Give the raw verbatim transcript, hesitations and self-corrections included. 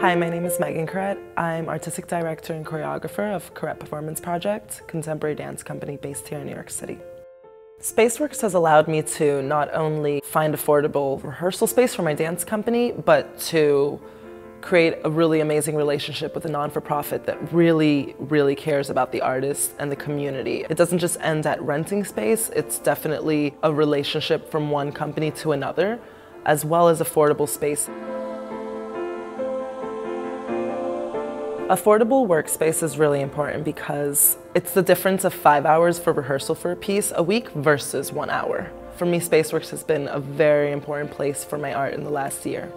Hi, my name is Megan Curet. I'm Artistic Director and Choreographer of Curet Performance Project, contemporary dance company based here in New York City. Spaceworks has allowed me to not only find affordable rehearsal space for my dance company, but to create a really amazing relationship with a non-for-profit that really, really cares about the artists and the community. It doesn't just end at renting space, it's definitely a relationship from one company to another, as well as affordable space. Affordable workspace is really important because it's the difference of five hours for rehearsal for a piece a week versus one hour. For me, Spaceworks has been a very important place for my art in the last year.